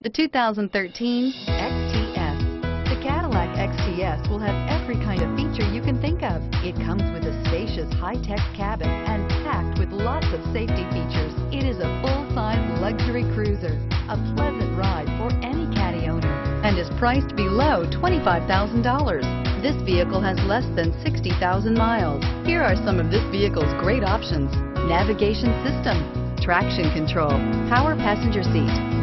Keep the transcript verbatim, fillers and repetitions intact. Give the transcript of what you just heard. The two thousand thirteen X T S. The Cadillac X T S will have every kind of feature you can think of. It comes with a spacious high-tech cabin and packed with lots of safety features. It is a full-size luxury cruiser, a pleasant ride for any Caddy owner, and is priced below twenty-five thousand dollars. This vehicle has less than sixty thousand miles. Here are some of this vehicle's great options: navigation system, traction control, power passenger seat,